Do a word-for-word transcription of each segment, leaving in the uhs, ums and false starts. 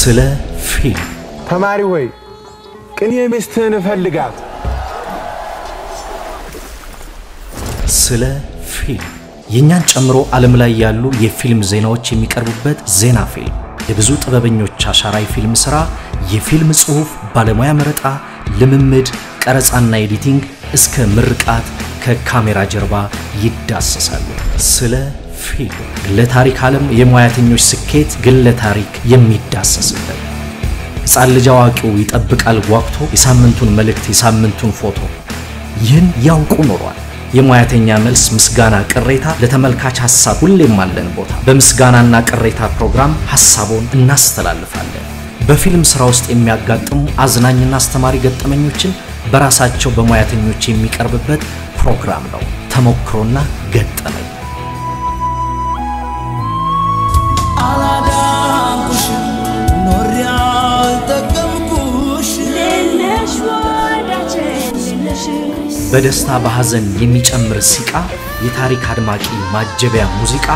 Silla Phil. Tamariway, can you miss turn of Heligat? Silla Phil. Yenyan Chamro Alamlayalu, ye film Zenochi Mikarubet, Zena Phil. The Bizut Rabino Chasharai film Sara, ye film Suf, Balamayamrata, Lemmed, Karas and Editing, Esker Murkat, Kamera Jerba, Yidas Silla Phil. Giletarik Halam, Yemoyatin Yusiket, Giletarik, Yemidas. Saljawaku with a book al Wakto, is Hamilton Melect, is Hamilton Photo. Yen Yang Kunoran. የሙያተኛ መልስ ምስጋና ቅሬታ ለተመልካች ሐሳብ ሁሌም አለን ቦታ በምስጋናና ቅሬታ ፕሮግራም ሐሳቡን እናስተላልፋለን በፊልም ስራ ውስጥ የሚያጋጥሙ አዝናኝና አስተማሪ ገጠመኞችን በራሳቸው በሙያተኞች የሚቀርብበት ፕሮግራም ነው ተሞክሮና ገጠመኝ በደስታ በሐዘን የሚጨምር ሲቃ የታሪክ አድማቂ ማጀቢያ ሙዚቃ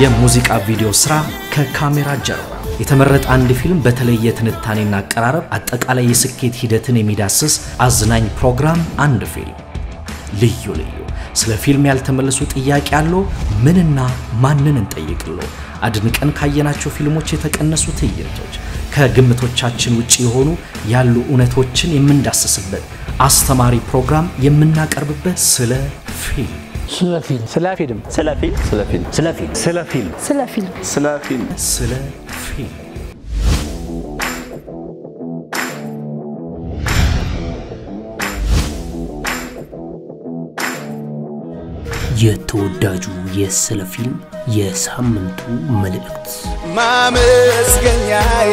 የሙዚቃ ቪዲዮ ስራ ከካሜራ ጀርባ የተመረጠ አንድ ፊልም በተለየ ትንታኔና አቀራረብ አጠቃላይ የስኬት ሂደትን የሚዳስስ አዝናኝ ፕሮግራም አንድ ፊልም ልዩ ልዩ ስለ ፊልም ያልተመለሱ ጥያቄ አለው ምንና ማንንን እንጠይቅሎ አድንቀን ካየናቸው ፊልሞች የተቀነሱ ትይርቶች ከግምቶቻችን ውጪ ሆኑ ያሉ እውነቶችን የምንዳስስበት Astamari program የምናቀርብበት ስለ ፊልም ስለ ፊልም ስለ ፊልም ስለ ፊልም ስለ ፊልም ስለ ፊልም ስለ ፊልም ስለ ፊልም ስለ ፊልም ስለ ፊልም የተወዳጁ የስለ ፊልም የሳምንቱ መልእክት ማመስገኛዬ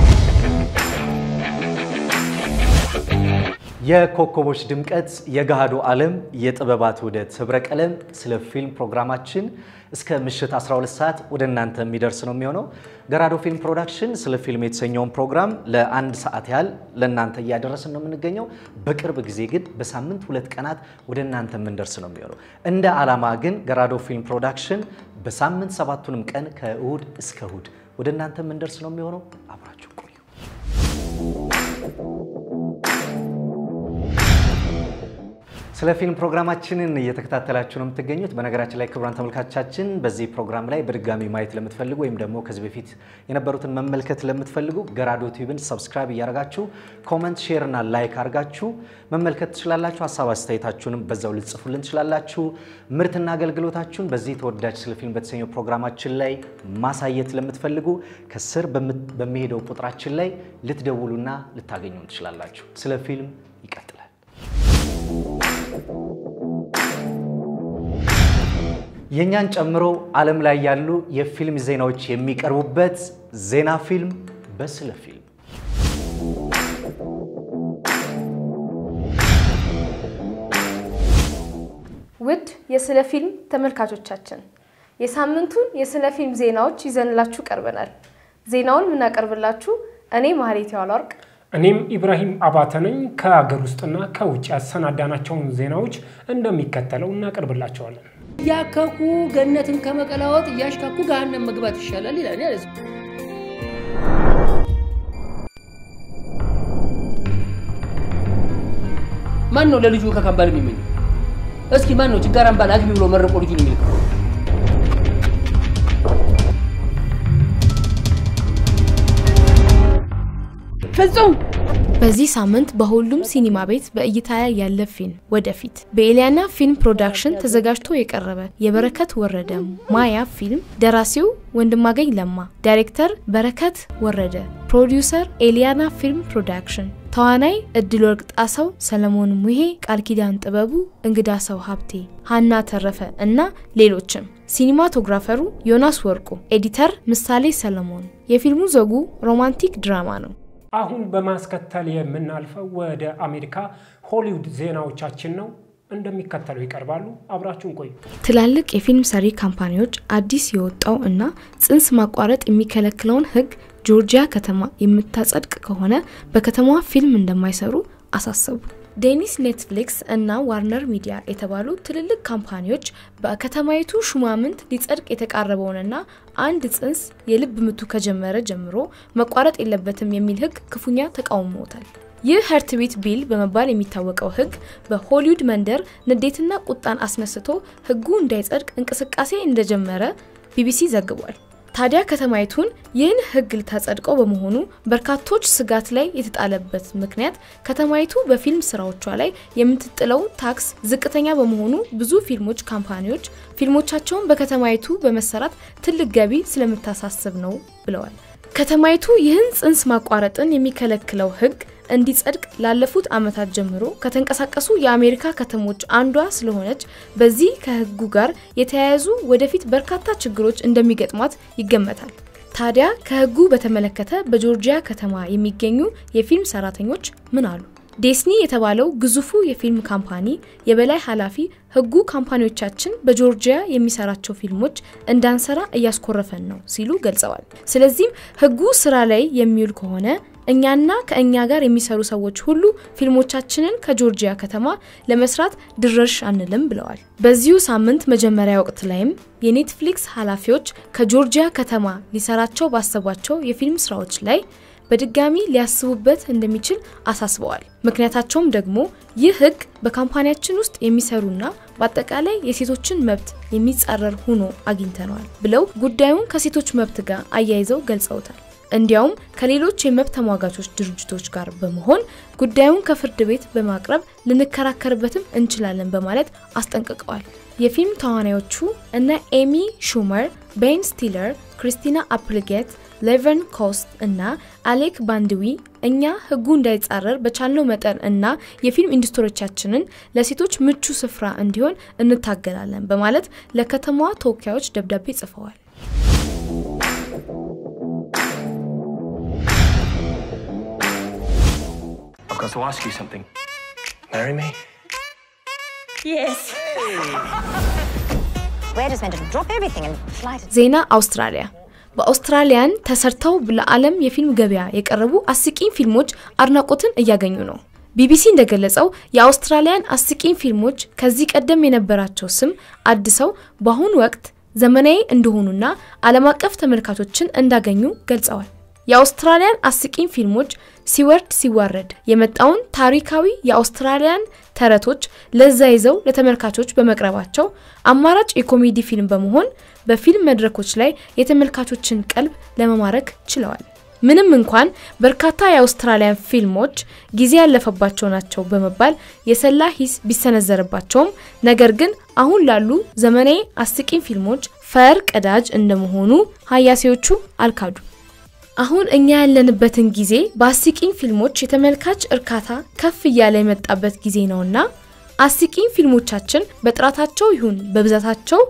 የኮከቦች ድምቀት የጋሃዱ ዓለም የጥበባት ውደት ህብረቀለም ስለ ፊልም ፕሮግራማችን እስከ ምሽት አስራ ሁለት ሰዓት ወደ እናንተ የሚደርስ ነው የሚሆነው ገራዶ ፊልም ፕሮዳክሽን ስለ ፊልም የተሰኘውን ፕሮግራም ለአንድ ሰዓት ያህል ለእናንተ ያደረስን ነው የምንገኘው በቅርብ ጊዜ ግን በሳምንት ሁለት ቀናት ወደ እናንተ የምንደርስ ነው የሚሆነው እንደ ዓላማ ግን ገራዶ ፊልም ፕሮዳክሽን በሳምንት ሰባቱንም ቀን ከእሁድ እስከ እሁድ ወደ እናንተ የምንደርስ ነው የሚሆነው አብራችሁ ቆዩ ስለ ፊልም ፕሮግራማችንን እየተከታተላችሁ ነው የምትገኙት በነገራችን ላይ ክብራን ተመልካቾቻችን በዚህ ፕሮግራም ላይ በድጋሚ ማየት ለምትፈልጉ ወይም ደግሞ ከዚህ በፊት የነበሩትን መመልከት ለምትፈልጉ ገራዶ ቲቪን ሰብስክራይብ ያርጋችሁ ኮሜንት ሼር እና ላይክ አርጋችሁ መመልከት ትችላላችሁ ሐሳብ አስተያየታችሁንም በዛው ልጽፉልን ትችላላችሁ ምርትና አገልግሎታችሁን በዚህ ተወዳጅ ስለ ፊልም በተሰኘው ፕሮግራማችን ላይ ማሳየት ለምትፈልጉ ከስር በሚሄደው ቁጥራችን ላይ ልትደውሉና ልታገኙን ትችላላችሁ ስለ ፊልም ይቀጥላል የኛን ጨምሮ ዓለም ላይ ያሉ የፊልም ዜናዎች የሚቀርቡበት ዜና ፊልም በስለ ፊልም ውድ የስለ ፊልም ተመልካቾቻችን የሳምንቱን የስለ ፊልም ዜናዎች ይዘንላችሁ ቀርበናል ዜናውን እናቀርብላችሁ እኔ ማህሪት ያዋልወርቅ እኔም ኢብራሂም አባተ ነኝ ከሀገር ውስጥና ከውጭ ያሰናዳናቸውን ዜናዎች እንደሚከተለው እናቀርብላችኋለን ያከኩ ገነትን ከመቀላወት ያሽካኩ ገሃነም መግባት ይሻላል ይላል ያለስ ማን ነው ለልጁ ከካምባል የሚመኝ እስኪ ማን ነው ጭጋራን ባላግቢ ብሎ መረቆ ልጁ ነው የሚልከው ፍጹም በዚህ ሳምንት በሁሉም ሲኒማ ቤት በእይታ ያለ ፊልም ወደፊት በኤሊያና ፊልም ፕሮዳክሽን ተዘጋጅቶ የቀረበ የበረከት ወረደ ማያ ፊልም ደራሲው ወንድማገኝ ለማ ዳይሬክተር በረከት ወረደ ፕሮዲዩሰር ኤሊያና ፊልም ፕሮዳክሽን ተዋናይ እድል ወርቅ ጣሰው ሰለሞን ሙሄ ቃል ኪዳን ጥበቡ እንግዳ ሰው ሀብቴ ሃና ተረፈ እና ሌሎችም ሲኒማቶግራፈሩ ዮናስ ወርቁ ኤዲተር ምሳሌ ሰለሞን የፊልሙ ዘጉ ሮማንቲክ ድራማ ነው አሁን በማስከተል የምናልፈው ወደ አሜሪካ ሆሊውድ ዜናዎቻችን ነው እንደሚከተለው ይቀርባሉ አብራችሁን ቆዩ ትላልቅ የፊልም ሰሪ ካምፓኒዎች አዲስ የወጣው እና ጽንስ ማቋረጥ የሚከለክለውን ህግ ጆርጂያ ከተማ የምታጸድቅ ከሆነ በከተማዋ ፊልም እንደማይሰሩ አሳሰቡ ዴኒስ ኔትፍሊክስ እና ዋርነር ሚዲያ የተባሉ ትልልቅ ካምፓኒዎች በከተማይቱ ሹማምንት ሊጸድቅ የተቃረበውንና አንድ ጽንስ የልብ ምቱ ከጀመረ ጀምሮ መቋረጥ የለበትም የሚል ህግ ክፉኛ ተቃውሞታል ይህ ሀርትዊት ቢል በመባል የሚታወቀው ህግ በሆሊውድ መንደር ንዴትና ቁጣን አስነስቶ ህጉ እንዳይጸድቅ እንቅስቃሴ እንደጀመረ ቢቢሲ ዘግቧል። ታዲያ ከተማይቱን ይህን ህግ ልታጸድቀው በመሆኑ በርካቶች ስጋት ላይ የተጣለበት ምክንያት ከተማይቱ በፊልም ስራዎቿ ላይ የምትጥለው ታክስ ዝቅተኛ በመሆኑ ብዙ ፊልሞች ካምፓኒዎች ፊልሞቻቸውን በከተማይቱ በመሰራት ትልቅ ገቢ ስለምታሳስብ ነው ብለዋል። ከተማይቱ ይህን ጽንስ ማቋረጥን የሚከለክለው ህግ እንዲጸድቅ ላለፉት አመታት ጀምሮ ከተንቀሳቀሱ የአሜሪካ ከተሞች አንዷ ስለሆነች በዚህ ከህጉ ጋር የተያያዙ ወደፊት በርካታ ችግሮች እንደሚገጥሟት ይገመታል። ታዲያ ከህጉ በተመለከተ በጆርጂያ ከተማ የሚገኙ የፊልም ሰራተኞች ምን አሉ? ዲስኒ የተባለው ግዙፉ የፊልም ካምፓኒ የበላይ ኃላፊ ህጉ ካምፓኒዎቻችን በጆርጂያ የሚሰራቸው ፊልሞች እንዳንሰራ እያስቆረፈን ነው ሲሉ ገልጸዋል። ስለዚህም ህጉ ስራ ላይ የሚውል ከሆነ እኛና ከእኛ ጋር የሚሰሩ ሰዎች ሁሉ ፊልሞቻችንን ከጆርጂያ ከተማ ለመስራት ድርሽ አንልም ብለዋል። በዚሁ ሳምንት መጀመሪያ ወቅት ላይም የኔትፍሊክስ ኃላፊዎች ከጆርጂያ ከተማ ሊሰራቸው ባሰባቸው የፊልም ስራዎች ላይ በድጋሚ ሊያስቡበት እንደሚችል አሳስበዋል። ምክንያታቸውም ደግሞ ይህ ህግ በካምፓኒያችን ውስጥ የሚሰሩና በአጠቃላይ የሴቶችን መብት የሚጻረር ሆኖ አግኝተናል ብለው ጉዳዩን ከሴቶች መብት ጋር አያይዘው ገልጸውታል። እንዲያውም ከሌሎች የመብት ተሟጋቾች ድርጅቶች ጋር በመሆን ጉዳዩን ከፍርድ ቤት በማቅረብ ልንከራከርበትም እንችላለን በማለት አስጠንቅቀዋል። የፊልም ተዋናዮቹ እና ኤሚ ሹመር፣ ቤን ስቲለር፣ ክሪስቲና አፕልጌት ሌቨን ኮስት እና አሌክ ባንድዊ እኛ ህጉ እንዳይጻረር በቻልነው መጠን እና የፊልም ኢንዱስትሪያችንን ለሴቶች ምቹ ስፍራ እንዲሆን እንታገላለን በማለት ለከተማዋ ተወካዮች ደብዳቤ ጽፈዋል። I'm going to ask you something. Marry me? Yes. We're just meant to drop everything and fly to Zena, Australia. በአውስትራሊያን ተሰርተው በዓለም የፊልም ገበያ የቀረቡ አስቂኝ ፊልሞች አድናቆትን እያገኙ ነው። ቢቢሲ እንደገለጸው የአውስትራሊያን አስቂኝ ፊልሞች ከዚህ ቀደም የነበራቸው ስም አድሰው በአሁን ወቅት ዘመናዊ እንደሆኑና ዓለም አቀፍ ተመልካቾችን እንዳገኙ ገልጸዋል። የአውስትራሊያን አስቂኝ ፊልሞች ሲወርድ ሲዋረድ የመጣውን ታሪካዊ የአውስትራሊያን ተረቶች ለዛ ይዘው ለተመልካቾች በመቅረባቸው አማራጭ የኮሜዲ ፊልም በመሆን በፊልም መድረኮች ላይ የተመልካቾችን ቀልብ ለማማረክ ችለዋል። ምንም እንኳን በርካታ የአውስትራሊያን ፊልሞች ጊዜ ያለፈባቸው ናቸው በመባል የሰላ ሂስ ቢሰነዘርባቸውም ነገር ግን አሁን ላሉ ዘመናዊ አስቂኝ ፊልሞች ፈር ቀዳጅ እንደመሆኑ ሀያሴዎቹ አልካዱ። አሁን እኛ ያለንበትን ጊዜ በአስቂኝ ፊልሞች የተመልካች እርካታ ከፍ ያለ የመጣበት ጊዜ ነውና አስቂኝ ፊልሞቻችን በጥራታቸው ይሁን በብዛታቸው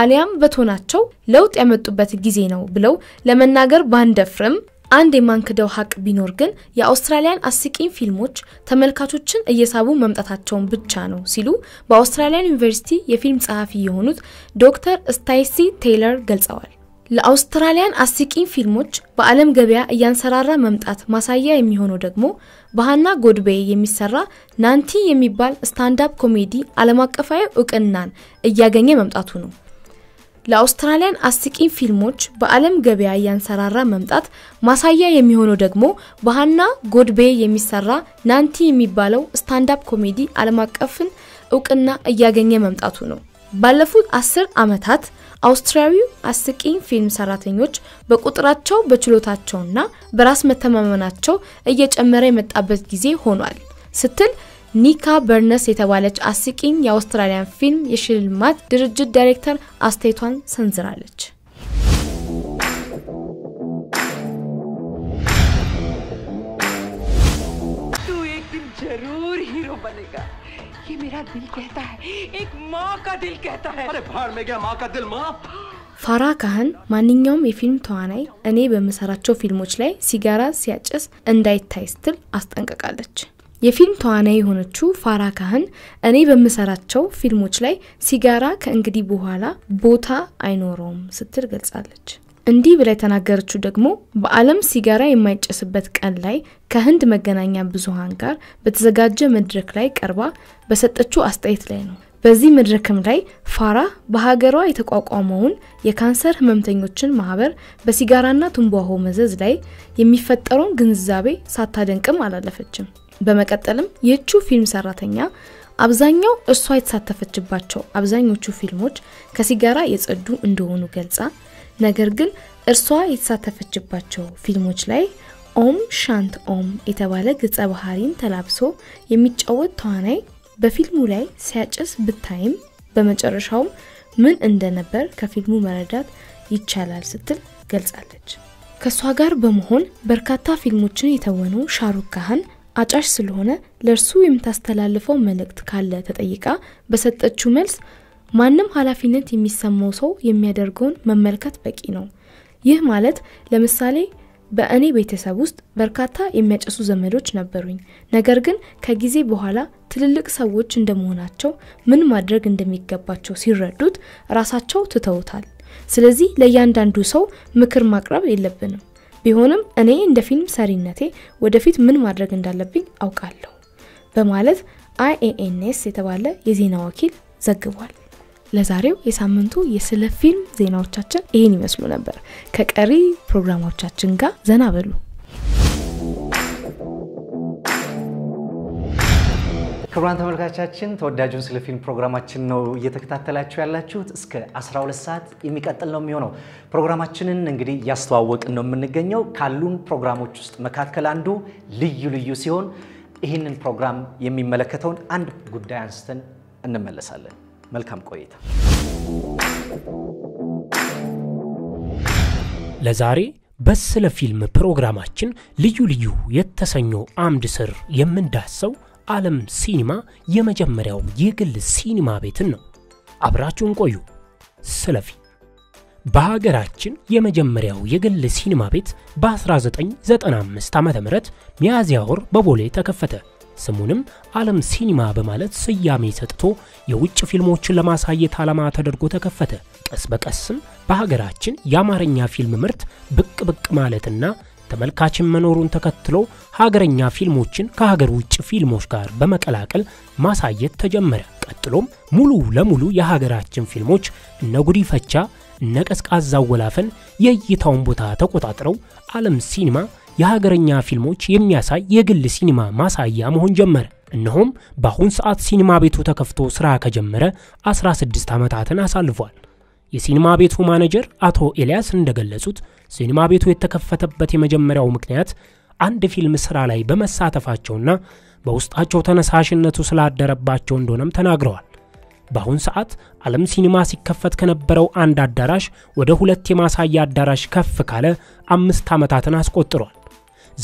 አሊያም በቶናቸው ለውጥ ያመጡበት ጊዜ ነው ብለው ለመናገር ባንደፍርም አንድ የማንከደው ሀቅ ቢኖር ግን የአውስትራሊያን አስቂኝ ፊልሞች ተመልካቾችን እየሳቡ መምጣታቸውን ብቻ ነው ሲሉ በአውስትራሊያን ዩኒቨርሲቲ የፊልም ጸሐፊ የሆኑት ዶክተር ስታይሲ ቴይለር ገልጸዋል። ለአውስትራሊያን አስቂኝ ፊልሞች በዓለም ገበያ እያንሰራራ መምጣት ማሳያ የሚሆነው ደግሞ በሃና ጎድቤይ የሚሰራ ናንቲ የሚባል ስታንድ አፕ ኮሜዲ ዓለም አቀፋዊ እውቅናን እያገኘ መምጣቱ ነው። ለአውስትራሊያን አስቂኝ ፊልሞች በዓለም ገበያ እያንሰራራ መምጣት ማሳያ የሚሆነው ደግሞ በሃና ጎድቤይ የሚሰራ ናንቲ የሚባለው ስታንድ አፕ ኮሜዲ ዓለም አቀፍን እውቅና እያገኘ መምጣቱ ነው። ባለፉት አስር አመታት አውስትራሊያዊ አስቂኝ ፊልም ሰራተኞች በቁጥራቸው በችሎታቸውና በራስ መተማመናቸው እየጨመረ የመጣበት ጊዜ ሆኗል ስትል ኒካ በርነስ የተባለች አስቂኝ የአውስትራሊያን ፊልም የሽልማት ድርጅት ዳይሬክተር አስተያየቷን ሰንዝራለች። ፋራ ካህን ማንኛውም የፊልም ተዋናይ እኔ በመሰራቸው ፊልሞች ላይ ሲጋራ ሲያጨስ እንዳይታይ ስትል አስጠንቅቃለች። የፊልም ተዋናይ የሆነችው ፋራ ካህን እኔ በመሰራቸው ፊልሞች ላይ ሲጋራ ከእንግዲህ በኋላ ቦታ አይኖርም ስትል ገልጻለች። እንዲህ ብላ ተናገረች ደግሞ በአለም ሲጋራ የማይጨስበት ቀን ላይ ከህንድ መገናኛ ብዙሃን ጋር በተዘጋጀ መድረክ ላይ ቀርባ በሰጠችው አስተያየት ላይ ነው። በዚህ መድረክም ላይ ፋራ በሀገሯ የተቋቋመውን የካንሰር ህመምተኞችን ማህበር በሲጋራና ቱንባሆ መዘዝ ላይ የሚፈጠሩን ግንዛቤ ሳታደንቅም አላለፈችም። በመቀጠልም የቹ ፊልም ሰራተኛ አብዛኛው እሷ የተሳተፈችባቸው አብዛኞቹ ፊልሞች ከሲጋራ የጸዱ እንደሆኑ ገልጻ ነገር ግን እሷ የተሳተፈችባቸው ፊልሞች ላይ ኦም ሻንት ኦም የተባለ ገጸ ባህሪን ተላብሶ የሚጫወት ተዋናይ በፊልሙ ላይ ሲያጨስ ብታይም በመጨረሻው ምን እንደነበር ከፊልሙ መረዳት ይቻላል ስትል ገልጻለች። ከሷ ጋር በመሆን በርካታ ፊልሞችን የተወኑ ሻሩክ ካህን አጫሽ ስለሆነ ለርሱ የምታስተላልፈው መልእክት ካለ ተጠይቃ በሰጠችው መልስ ማንም ኃላፊነት የሚሰማው ሰው የሚያደርገውን መመልከት በቂ ነው። ይህ ማለት ለምሳሌ በእኔ ቤተሰብ ውስጥ በርካታ የሚያጨሱ ዘመዶች ነበሩኝ። ነገር ግን ከጊዜ በኋላ ትልልቅ ሰዎች እንደመሆናቸው ምን ማድረግ እንደሚገባቸው ሲረዱት ራሳቸው ትተውታል። ስለዚህ ለእያንዳንዱ ሰው ምክር ማቅረብ የለብንም። ቢሆንም እኔ እንደ ፊልም ሰሪነቴ ወደፊት ምን ማድረግ እንዳለብኝ አውቃለሁ በማለት I A N S የተባለ የዜና ወኪል ዘግቧል። ለዛሬው የሳምንቱ የስለ ፊልም ዜናዎቻችን ይሄን ይመስሉ ነበር። ከቀሪ ፕሮግራሞቻችን ጋር ዘና በሉ። ክቡራን ተመልካቾቻችን ተወዳጁን ስለ ፊልም ፕሮግራማችን ነው እየተከታተላችሁ ያላችሁት። እስከ አስራ ሁለት ሰዓት የሚቀጥል ነው የሚሆነው። ፕሮግራማችንን እንግዲህ ያስተዋወቅን ነው የምንገኘው። ካሉን ፕሮግራሞች ውስጥ መካከል አንዱ ልዩ ልዩ ሲሆን ይሄንን ፕሮግራም የሚመለከተውን አንድ ጉዳይ አንስተን እንመለሳለን። መልካም ቆይታ። ለዛሬ በስለ ፊልም ፕሮግራማችን ልዩ ልዩ የተሰኘው አምድ ስር የምንዳሰው ዓለም ሲኒማ የመጀመሪያው የግል ሲኒማ ቤትን ነው። አብራችሁን ቆዩ። ስለፊ በአገራችን የመጀመሪያው የግል ሲኒማ ቤት በ1995 ዓመተ ምህረት ሚያዝያ ወር በቦሌ ተከፈተ። ስሙንም ዓለም ሲኒማ በማለት ስያሜ ሰጥቶ የውጭ ፊልሞችን ለማሳየት ዓላማ ተደርጎ ተከፈተ። ቀስ በቀስም በአገራችን ያማረኛ ፊልም ምርት ብቅ ብቅ ማለትና ተመልካችን መኖሩን ተከትሎ ሀገርኛ ፊልሞችን ከሀገር ውጭ ፊልሞች ጋር በመቀላቀል ማሳየት ተጀመረ። ቀጥሎም ሙሉ ለሙሉ የሀገራችን ፊልሞች እነ ጉዲፈቻ እነ ቀዝቃዛው ወላፈን የይታውን ቦታ ተቆጣጥረው ዓለም ሲኒማ የሀገርኛ ፊልሞች የሚያሳይ የግል ሲኒማ ማሳያ መሆን ጀመረ። እነሆም በአሁን ሰዓት ሲኒማ ቤቱ ተከፍቶ ስራ ከጀመረ አስራ ስድስት ዓመታትን አሳልፏል። የሲኒማ ቤቱ ማኔጀር አቶ ኤልያስ እንደገለጹት ሲኒማ ቤቱ የተከፈተበት የመጀመሪያው ምክንያት አንድ ፊልም ስራ ላይ በመሳተፋቸውና በውስጣቸው ተነሳሽነቱ ስላደረባቸው እንደሆነም ተናግረዋል። በአሁን ሰዓት ዓለም ሲኒማ ሲከፈት ከነበረው አንድ አዳራሽ ወደ ሁለት የማሳያ አዳራሽ ከፍ ካለ አምስት ዓመታትን አስቆጥሯል።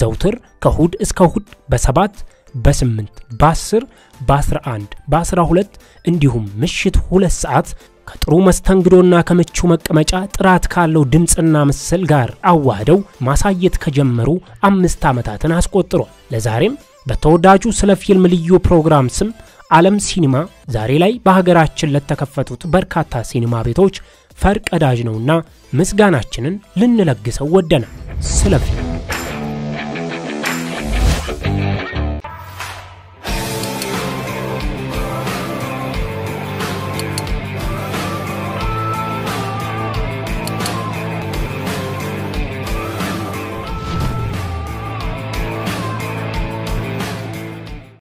ዘውትር ከእሁድ እስከ እሁድ በሰባት በስምንት በአስር በአስራ አንድ በአስራ ሁለት እንዲሁም ምሽት ሁለት ሰዓት ከጥሩ መስተንግዶና ከምቹ መቀመጫ ጥራት ካለው ድምጽና ምስል ጋር አዋህደው ማሳየት ከጀመሩ አምስት ዓመታትን አስቆጥሯል። ለዛሬም በተወዳጁ ስለ ፊልም ልዩ ፕሮግራም ስም ዓለም ሲኒማ ዛሬ ላይ በሀገራችን ለተከፈቱት በርካታ ሲኒማ ቤቶች ፈርቀዳጅ ነውና ምስጋናችንን ልንለግሰው ወደና። ስለ ፊልም